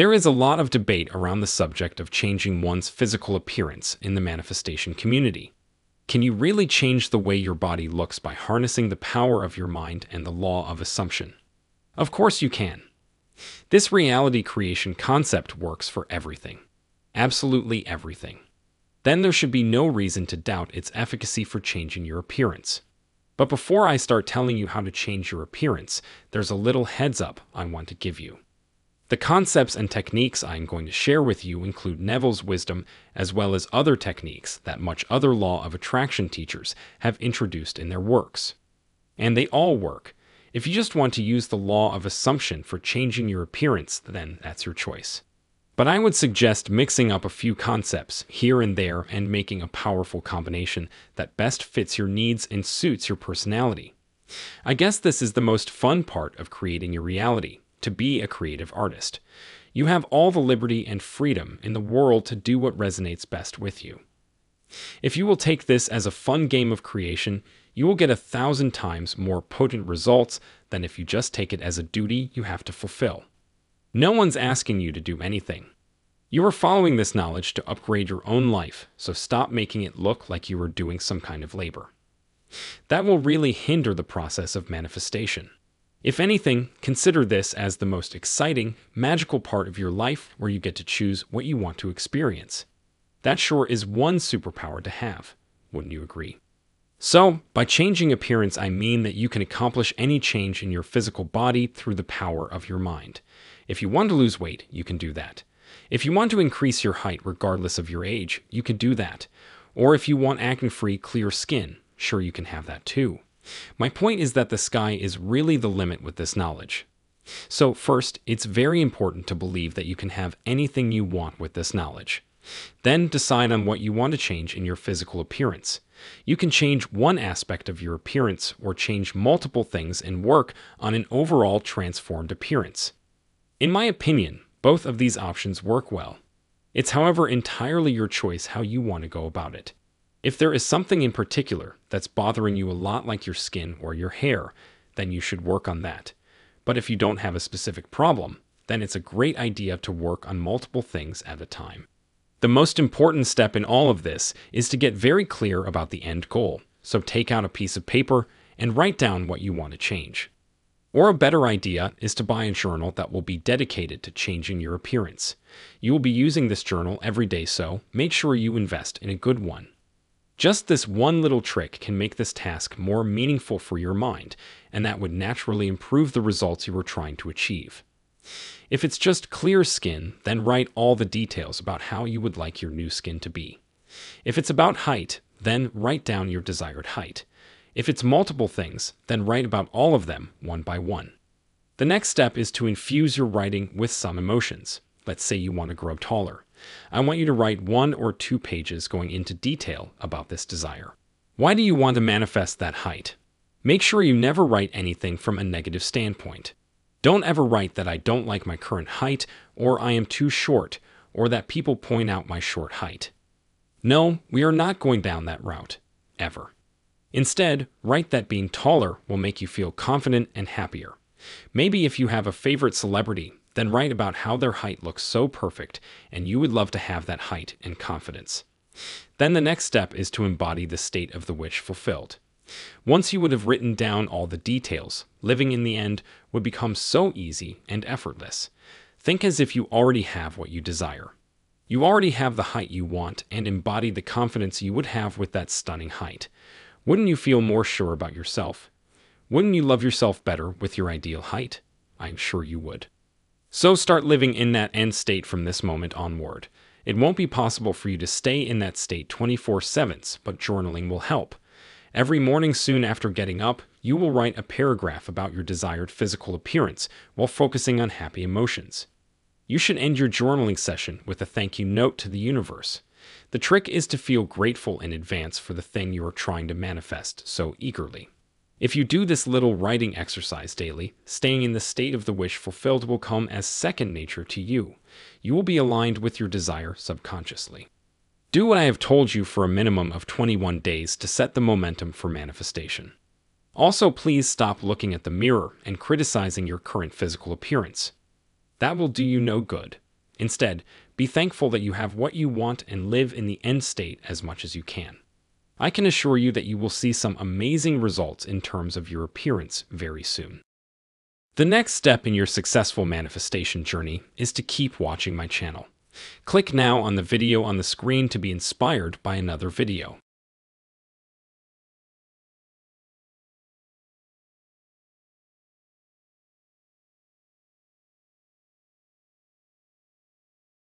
There is a lot of debate around the subject of changing one's physical appearance in the manifestation community. Can you really change the way your body looks by harnessing the power of your mind and the law of assumption? Of course you can. This reality creation concept works for everything. Absolutely everything. Then there should be no reason to doubt its efficacy for changing your appearance. But before I start telling you how to change your appearance, there's a little heads up I want to give you. The concepts and techniques I am going to share with you include Neville's wisdom as well as other techniques that much other law of attraction teachers have introduced in their works. And they all work. If you just want to use the law of assumption for changing your appearance, then that's your choice. But I would suggest mixing up a few concepts here and there and making a powerful combination that best fits your needs and suits your personality. I guess this is the most fun part of creating your reality. To be a creative artist. You have all the liberty and freedom in the world to do what resonates best with you. If you will take this as a fun game of creation, you will get 1,000 times more potent results than if you just take it as a duty you have to fulfill. No one's asking you to do anything. You are following this knowledge to upgrade your own life, so stop making it look like you are doing some kind of labor. That will really hinder the process of manifestation. If anything, consider this as the most exciting, magical part of your life where you get to choose what you want to experience. That sure is one superpower to have, wouldn't you agree? So, by changing appearance, I mean that you can accomplish any change in your physical body through the power of your mind. If you want to lose weight, you can do that. If you want to increase your height regardless of your age, you can do that. Or if you want acne-free, clear skin, sure you can have that too. My point is that the sky is really the limit with this knowledge. So first, it's very important to believe that you can have anything you want with this knowledge. Then decide on what you want to change in your physical appearance. You can change one aspect of your appearance or change multiple things and work on an overall transformed appearance. In my opinion, both of these options work well. It's, however, entirely your choice how you want to go about it. If there is something in particular that's bothering you a lot, like your skin or your hair, then you should work on that. But if you don't have a specific problem, then it's a great idea to work on multiple things at a time. The most important step in all of this is to get very clear about the end goal. So take out a piece of paper and write down what you want to change. Or a better idea is to buy a journal that will be dedicated to changing your appearance. You will be using this journal every day, so make sure you invest in a good one. Just this one little trick can make this task more meaningful for your mind, and that would naturally improve the results you were trying to achieve. If it's just clear skin, then write all the details about how you would like your new skin to be. If it's about height, then write down your desired height. If it's multiple things, then write about all of them one by one. The next step is to infuse your writing with some emotions. Let's say you want to grow taller. I want you to write 1 or 2 pages going into detail about this desire. Why do you want to manifest that height? Make sure you never write anything from a negative standpoint. Don't ever write that I don't like my current height, or I am too short, or that people point out my short height. No, we are not going down that route, ever. Instead, write that being taller will make you feel confident and happier. Maybe if you have a favorite celebrity, then write about how their height looks so perfect and you would love to have that height and confidence. Then the next step is to embody the state of the wish fulfilled. Once you would have written down all the details, living in the end would become so easy and effortless. Think as if you already have what you desire. You already have the height you want and embody the confidence you would have with that stunning height. Wouldn't you feel more sure about yourself? Wouldn't you love yourself better with your ideal height? I'm sure you would. So start living in that end state from this moment onward. It won't be possible for you to stay in that state 24/7, but journaling will help. Every morning soon after getting up, you will write a paragraph about your desired physical appearance while focusing on happy emotions. You should end your journaling session with a thank you note to the universe. The trick is to feel grateful in advance for the thing you are trying to manifest so eagerly. If you do this little writing exercise daily, staying in the state of the wish fulfilled will come as second nature to you. You will be aligned with your desire subconsciously. Do what I have told you for a minimum of 21 days to set the momentum for manifestation. Also, please stop looking at the mirror and criticizing your current physical appearance. That will do you no good. Instead, be thankful that you have what you want and live in the end state as much as you can. I can assure you that you will see some amazing results in terms of your appearance very soon. The next step in your successful manifestation journey is to keep watching my channel. Click now on the video on the screen to be inspired by another video.